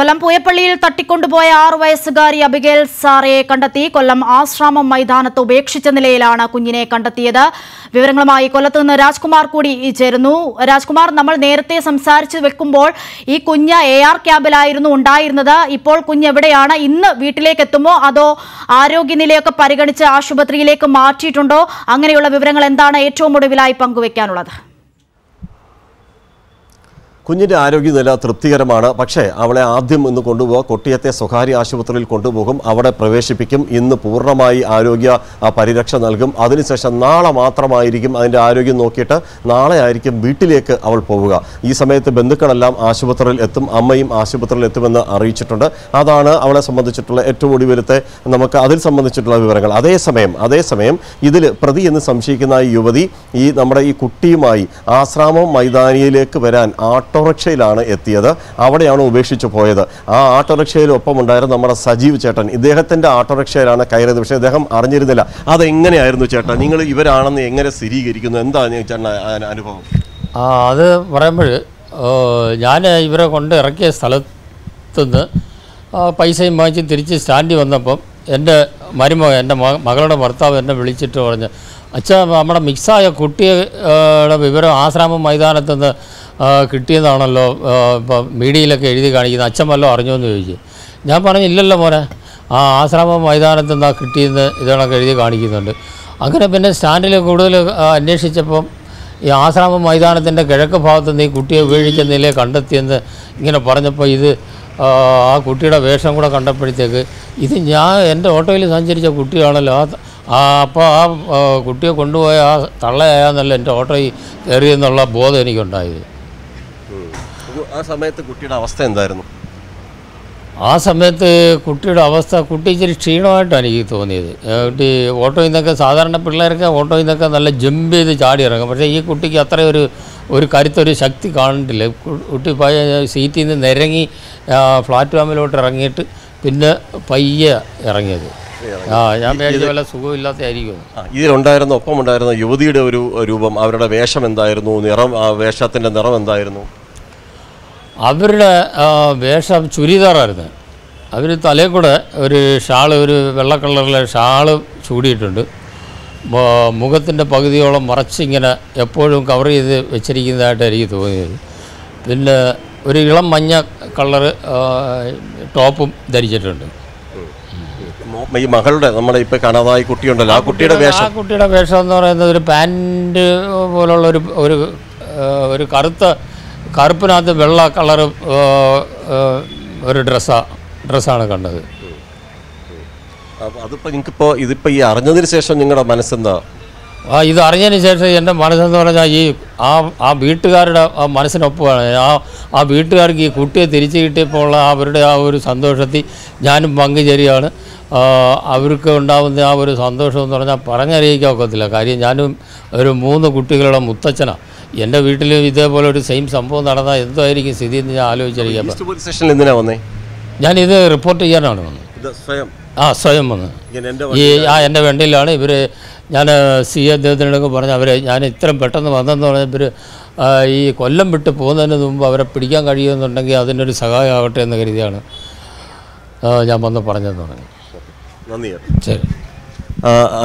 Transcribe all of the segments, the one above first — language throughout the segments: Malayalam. കൊല്ലം പൂയപ്പള്ളിയിൽ തട്ടിക്കൊണ്ടുപോയ 6 വയസ്സുകാരി അബിഗേൽ സാറയെ കണ്ടെത്തി. കൊല്ലം ആശ്രാമം മൈതാനത്ത് ഉപേക്ഷിച്ച നിലയിലാണ് കുഞ്ഞിനെ കണ്ടെത്തിയത്. വിവരങ്ങളുമായി കൊല്ലത്ത് നിന്ന് രാജ്കുമാർ കൂടി ചേരുന്നു. രാജ്കുമാർ, നമ്മൾ നേരത്തെ സംസാരിച്ചു വെക്കുമ്പോൾ ഈ കുഞ്ഞ് AR ക്യാമ്പിലായിരുന്നു ഉണ്ടായിരുന്നത്. ഇപ്പോൾ കുഞ്ഞെവിടെയാണ്? ഇന്ന് വീട്ടിലേക്ക് എത്തുമോ അതോ ആരോഗ്യനിലയൊക്കെ പരിഗണിച്ച് ആശുപത്രിയിലേക്ക് മാറ്റിയിട്ടുണ്ടോ? അങ്ങനെയുള്ള വിവരങ്ങൾ എന്താണ് ഏറ്റവും ഒടുവിലായി പങ്കുവെക്കാനുള്ളത്? കുഞ്ഞിൻ്റെ ആരോഗ്യനില തൃപ്തികരമാണ്. പക്ഷേ അവളെ ആദ്യം ഇന്ന് കൊണ്ടുപോകുക, കൊട്ടിയത്തെ സ്വകാര്യ ആശുപത്രിയിൽ കൊണ്ടുപോകും, അവിടെ പ്രവേശിപ്പിക്കും, ഇന്ന് പൂർണ്ണമായി ആരോഗ്യ പരിരക്ഷ നൽകും. അതിനുശേഷം നാളെ മാത്രമായിരിക്കും അതിൻ്റെ ആരോഗ്യം നോക്കിയിട്ട് നാളെ ആയിരിക്കും വീട്ടിലേക്ക് അവൾ പോവുക. ഈ സമയത്ത് ബന്ധുക്കളെല്ലാം ആശുപത്രിയിൽ എത്തും, അമ്മയും ആശുപത്രിയിൽ എത്തുമെന്ന് അറിയിച്ചിട്ടുണ്ട്. അതാണ് അവളെ സംബന്ധിച്ചിട്ടുള്ള ഏറ്റവും ഒടുവിലത്തെ നമുക്ക് അതിൽ സംബന്ധിച്ചിട്ടുള്ള വിവരങ്ങൾ. അതേസമയം ഇതിൽ പ്രതി എന്ന് സംശയിക്കുന്ന യുവതി ഈ നമ്മുടെ ഈ കുട്ടിയുമായി ആശ്രാമം മൈതാനിയിലേക്ക് വരാൻ ഓട്ടോറിക്ഷയിലാണ് എത്തിയത്. അവിടെയാണ് ഉപേക്ഷിച്ചു പോയത്. ആ ഓട്ടോറിക്ഷയിൽ ഒപ്പമുണ്ടായിരുന്ന നമ്മുടെ സജീവ് ചേട്ടൻ, ഇദ്ദേഹത്തിൻ്റെ ഓട്ടോറിക്ഷയിലാണ് കയറിയത്. പക്ഷേ അദ്ദേഹം അറിഞ്ഞിരുന്നില്ല. അതെങ്ങനെയായിരുന്നു ചേട്ടൻ, നിങ്ങൾ ഇവരാണെന്ന് എങ്ങനെ സ്ഥിരീകരിക്കുന്നു? എന്താണ് ചേട്ടൻ അനുഭവം? അത് പറയുമ്പോൾ ഞാൻ ഇവരെ കൊണ്ട് ഇറക്കിയ സ്ഥലത്തുനിന്ന് പൈസയും വാങ്ങിച്ച് തിരിച്ച് സ്റ്റാൻഡിൽ വന്നപ്പം എൻ്റെ മരുമകൻ, എൻ്റെ മകളുടെ ഭർത്താവ് എന്നെ വിളിച്ചിട്ട് പറഞ്ഞ്, അച്ഛാ, നമ്മുടെ മിക്സായ കുട്ടിയുടെ വിവരം ആശ്രാമം മൈതാനത്തു നിന്ന് കിട്ടിയതാണല്ലോ ഇപ്പം മീഡിയയിലൊക്കെ എഴുതി കാണിക്കുന്നത്, അച്ഛൻ വല്ലതും അറിഞ്ഞോന്ന് ചോദിച്ചു. ഞാൻ പറഞ്ഞു, ഇല്ലല്ലോ മോനെ, ആ ആശ്രാമം മൈതാനത്തു നിന്നാണ് കിട്ടിയെന്ന് ഇതോടൊക്കെ എഴുതി കാണിക്കുന്നുണ്ട്. അങ്ങനെ പിന്നെ സ്റ്റാൻഡിൽ കൂടുതൽ അന്വേഷിച്ചപ്പം ഈ ആശ്രാമം മൈതാനത്തിൻ്റെ കിഴക്ക് ഭാഗത്തു നിന്ന് ഈ കുട്ടിയെ ഉപേക്ഷിച്ച നിലയെ കണ്ടെത്തിയെന്ന് ഇങ്ങനെ പറഞ്ഞപ്പോൾ ഇത് ആ കുട്ടിയുടെ വേഷം കൂടെ കണ്ടപ്പോഴത്തേക്ക് ഇത് ഞാൻ എൻ്റെ ഓട്ടോയിൽ സഞ്ചരിച്ച കുട്ടിയാണല്ലോ, അപ്പോൾ ആ കുട്ടിയെ കൊണ്ടുപോയ ആ തള്ളയായാന്നല്ലോ എൻ്റെ ഓട്ടോയിൽ കയറിയെന്നുള്ള ബോധം എനിക്കുണ്ടായത്. ആ സമയത്ത് കുട്ടിയുടെ അവസ്ഥ എന്തായിരുന്നു? ആ സമയത്ത് കുട്ടിയുടെ അവസ്ഥ, കുട്ടി ഇച്ചിരി ക്ഷീണമായിട്ടാണ് എനിക്ക് തോന്നിയത്. കുട്ടി ഓട്ടോയിൽ നിന്നൊക്കെ, സാധാരണ പിള്ളേരൊക്കെ ഓട്ടോയിൽ നിന്നൊക്കെ നല്ല ജമ്പ് ചെയ്ത് ചാടി ഇറങ്ങും, പക്ഷേ ഈ കുട്ടിക്ക് അത്ര ഒരു കരുത്തൊരു ശക്തി കാണുന്നില്ല. കുട്ടി സീറ്റിൽ നിന്ന് നിരങ്ങി പ്ലാറ്റ്ഫോമിലോട്ട് ഇറങ്ങിയിട്ട് പിന്നെ പയ്യെ ഇറങ്ങിയത്. ഞാൻ വല്ല സുഖമില്ലാത്തതായിരിക്കും. ഇതിലുണ്ടായിരുന്ന, ഒപ്പമുണ്ടായിരുന്ന യുവതിയുടെ ഒരു രൂപം, അവരുടെ വേഷം എന്തായിരുന്നു? നിറം, വേഷത്തിൻ്റെ നിറം എന്തായിരുന്നു? അവരുടെ വേഷം ചുരിദാറായിരുന്നു. അവർ തലയിൽ കൂടെ ഒരു ഷാള്, ഒരു വെള്ള കളറിലെ ഷാള് ചൂടിയിട്ടുണ്ട്. മുഖത്തിൻ്റെ പകുതിയോളം മറച്ചിങ്ങനെ എപ്പോഴും കവർ ചെയ്ത് വെച്ചിരിക്കുന്നതായിട്ട് എനിക്ക് തോന്നിയത്. പിന്നെ ഒരു ഇളം മഞ്ഞ കളറ് ടോപ്പും ധരിച്ചിട്ടുണ്ട്. ഈ മകളുടെ, നമ്മളെ ഇപ്പോൾ കാണാതായി കുട്ടിയുണ്ടല്ലോ, ആ കുട്ടിയുടെ വേഷം, ആ കുട്ടിയുടെ വേഷം എന്ന് പറയുന്നത് ഒരു പാൻറ് പോലുള്ള ഒരു കറുത്ത, കറുപ്പിനകത്ത് വെള്ള കളർ ഒരു ഡ്രസ്സാണ് കണ്ടത്. അതിപ്പോൾ നിങ്ങൾക്കിപ്പോൾ ഇതിപ്പോൾ ഈ അറിഞ്ഞതിന് ശേഷം നിങ്ങളുടെ മനസ്സെന്താ? ഇതറിഞ്ഞതിന് ശേഷം എൻ്റെ മനസ്സെന്ന് പറഞ്ഞാൽ ഈ ആ വീട്ടുകാരുടെ ആ മനസ്സിനൊപ്പമാണ്. ആ വീട്ടുകാർക്ക് ഈ കുട്ടിയെ തിരിച്ചു കിട്ടിയപ്പോൾ ഉള്ള അവരുടെ ആ ഒരു സന്തോഷത്തിൽ ഞാനും പങ്കുചേരുകയാണ്. അവർക്ക് ഉണ്ടാകുന്ന ആ ഒരു സന്തോഷം എന്ന് പറഞ്ഞാൽ പറഞ്ഞറിയിക്കാൻ ഒക്കത്തില്ല. കാര്യം ഞാനും ഒരു 3 കുട്ടികളുടെ മുത്തച്ഛനാണ്. എൻ്റെ വീട്ടിൽ ഇതേപോലെ ഒരു സെയിം സംഭവം നടന്നാൽ എന്തായിരിക്കും സ്ഥിതി എന്ന് ഞാൻ ആലോചിച്ചറിയാം. ഞാനിത് റിപ്പോർട്ട് ചെയ്യാനാണ് വന്നത്. സ്വയം വന്ന് എൻ്റെ വണ്ടിയിലാണ് ഇവർ. ഞാൻ സി അദ്ദേഹത്തിനോടൊക്കെ പറഞ്ഞ് അവരെ, ഞാൻ ഇത്രയും പെട്ടെന്ന് വന്നെന്ന് പറഞ്ഞാൽ ഇവർ ഈ കൊല്ലം വിട്ട് പോകുന്നതിന് മുമ്പ് അവരെ പിടിക്കാൻ കഴിയുമെന്നുണ്ടെങ്കിൽ അതിനൊരു സഹായം ആവട്ടെ എന്ന് കരുതിയാണ് ഞാൻ വന്ന് പറഞ്ഞതെന്ന് പറഞ്ഞു. നന്ദി. ശരി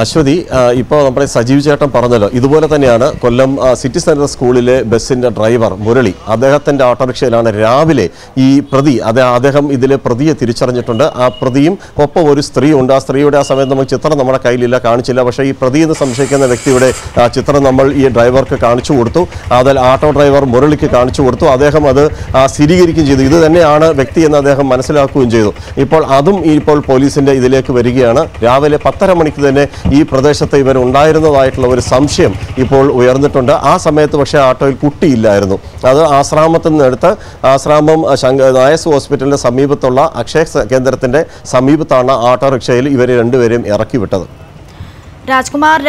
അശ്വതി, ഇപ്പോൾ നമ്മുടെ സജീവ് ചേട്ടൻ പറഞ്ഞല്ലോ, ഇതുപോലെ തന്നെയാണ് കൊല്ലം സിറ്റി സെൻട്രൽ സ്കൂളിലെ ബസ്സിൻ്റെ ഡ്രൈവർ മുരളി, അദ്ദേഹത്തിൻ്റെ ഓട്ടോറിക്ഷയിലാണ് രാവിലെ ഈ പ്രതി. അദ്ദേഹം ഇതിലെ പ്രതിയെ തിരിച്ചറിഞ്ഞിട്ടുണ്ട്. ആ പ്രതിയും ഒപ്പം ഒരു സ്ത്രീ ഉണ്ട്. ആ സ്ത്രീയുടെ ആ സമയത്ത് നമുക്ക് ചിത്രം നമ്മുടെ കയ്യിലില്ല, കാണിച്ചില്ല. പക്ഷേ ഈ പ്രതി എന്ന് സംശയിക്കുന്ന വ്യക്തിയുടെ ചിത്രം നമ്മൾ ഈ ഡ്രൈവർക്ക് കാണിച്ചു കൊടുത്തു, അതിൽ ഓട്ടോ ഡ്രൈവർ മുരളിക്ക് കാണിച്ചു കൊടുത്തു. അദ്ദേഹം അത് സ്ഥിരീകരിക്കുകയും ചെയ്തു, ഇത് തന്നെയാണ് വ്യക്തി എന്ന് അദ്ദേഹം മനസ്സിലാക്കുകയും ചെയ്തു. ഇപ്പോൾ അതും ഇപ്പോൾ പോലീസിൻ്റെ ഇതിലേക്ക് വരികയാണ്. രാവിലെ 10:30 മണിക്ക് തന്നെ ഈ പ്രദേശത്ത് ഇവർ ഉണ്ടായിരുന്നതായിട്ടുള്ള ഒരു സംശയം ഇപ്പോൾ ഉയർന്നിട്ടുണ്ട്. ആ സമയത്ത് പക്ഷേ ആട്ടോയിൽ കുട്ടിയില്ലായിരുന്നു. അത് ആശ്രാമത്തിൽ നിന്നെടുത്ത് ആശ്രാമം നായസ് ഹോസ്പിറ്റലിൻ്റെ സമീപത്തുള്ള അക്ഷയ കേന്ദ്രത്തിൻ്റെ സമീപത്താണ് ആട്ടോറിക്ഷയിൽ ഇവർ രണ്ടുപേരെയും ഇറക്കി വിട്ടത്. രാജ്കുമാർ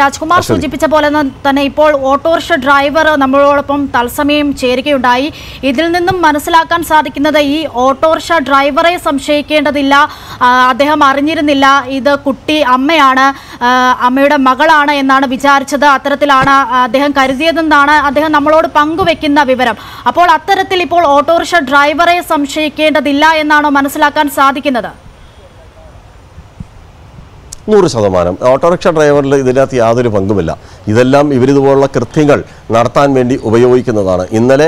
സൂചിപ്പിച്ച പോലെ തന്നെ ഇപ്പോൾ ഓട്ടോറിക്ഷ ഡ്രൈവർ നമ്മളോടൊപ്പം തത്സമയം ചേരുകയുണ്ടായി. ഇതിൽ നിന്നും മനസ്സിലാക്കാൻ സാധിക്കുന്നത് ഈ ഓട്ടോറിക്ഷ ഡ്രൈവറെ സംശയിക്കേണ്ടതില്ല, അദ്ദേഹം അറിഞ്ഞിരുന്നില്ല ഇത് കുട്ടി അമ്മയാണ്, അമ്മയുടെ മകളാണ് എന്നാണ് വിചാരിച്ചത്, അത്തരത്തിലാണ് അദ്ദേഹം കരുതിയതെന്നാണ് അദ്ദേഹം നമ്മളോട് പങ്കുവെക്കുന്ന വിവരം. അപ്പോൾ അത്തരത്തിൽ ഇപ്പോൾ ഓട്ടോറിക്ഷ ഡ്രൈവറെ സംശയിക്കേണ്ടതില്ല എന്നാണോ മനസ്സിലാക്കാൻ സാധിക്കുന്നത്? 100% ഓട്ടോറിക്ഷ ഡ്രൈവറിൽ ഇതിനകത്ത് യാതൊരു പങ്കുമില്ല. ഇതെല്ലാം ഇവരിതുപോലുള്ള കൃത്യങ്ങൾ നടത്താൻ വേണ്ടി ഉപയോഗിക്കുന്നതാണ്. ഇന്നലെ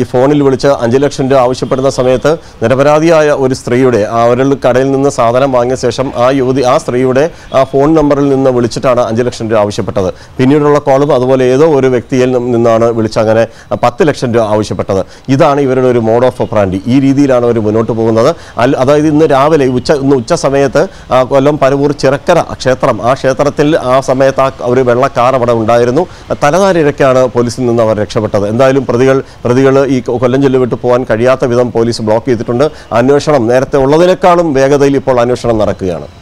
ഈ ഫോണിൽ വിളിച്ച് 5 ലക്ഷം രൂപ ആവശ്യപ്പെടുന്ന സമയത്ത് നിരപരാധിയായ ഒരു സ്ത്രീയുടെ അവരുടെ കടയിൽ നിന്ന് സാധനം വാങ്ങിയ ശേഷം ആ സ്ത്രീയുടെ ആ ഫോൺ നമ്പറിൽ നിന്ന് വിളിച്ചിട്ടാണ് 5 ലക്ഷം രൂപ ആവശ്യപ്പെട്ടത്. പിന്നീടുള്ള കോളും അതുപോലെ ഏതോ ഒരു വ്യക്തിയിൽ നിന്നാണ് വിളിച്ചങ്ങനെ 10 ലക്ഷം രൂപ ആവശ്യപ്പെട്ടത്. ഇതാണ് ഇവരുടെ ഒരു മോഡ് ഓഫ് ഒപ്രാൻഡി. ഈ രീതിയിലാണ് അവർ മുന്നോട്ട് പോകുന്നത്. അതായത് ഇന്ന് രാവിലെ ഉച്ച സമയത്ത് കൊല്ലം പരവൂർ ചിറക്ക ക്ഷേത്രം, ആ ക്ഷേത്രത്തിൽ ആ സമയത്ത് ഒരു വെള്ള കാർ അവിടെ ഉണ്ടായിരുന്നു. തലനാരിഴക്കാണ് പോലീസിൽ നിന്ന് അവർ രക്ഷപ്പെട്ടത്. എന്തായാലും പ്രതികൾ ഈ കൊല്ലം ജില്ല വിട്ടു പോകാൻ കഴിയാത്ത വിധം പോലീസ് ബ്ലോക്ക് ചെയ്തിട്ടുണ്ട്. അന്വേഷണം നേരത്തെ ഉള്ളതിനേക്കാളും വേഗതയിൽ ഇപ്പോൾ അന്വേഷണം നടക്കുകയാണ്.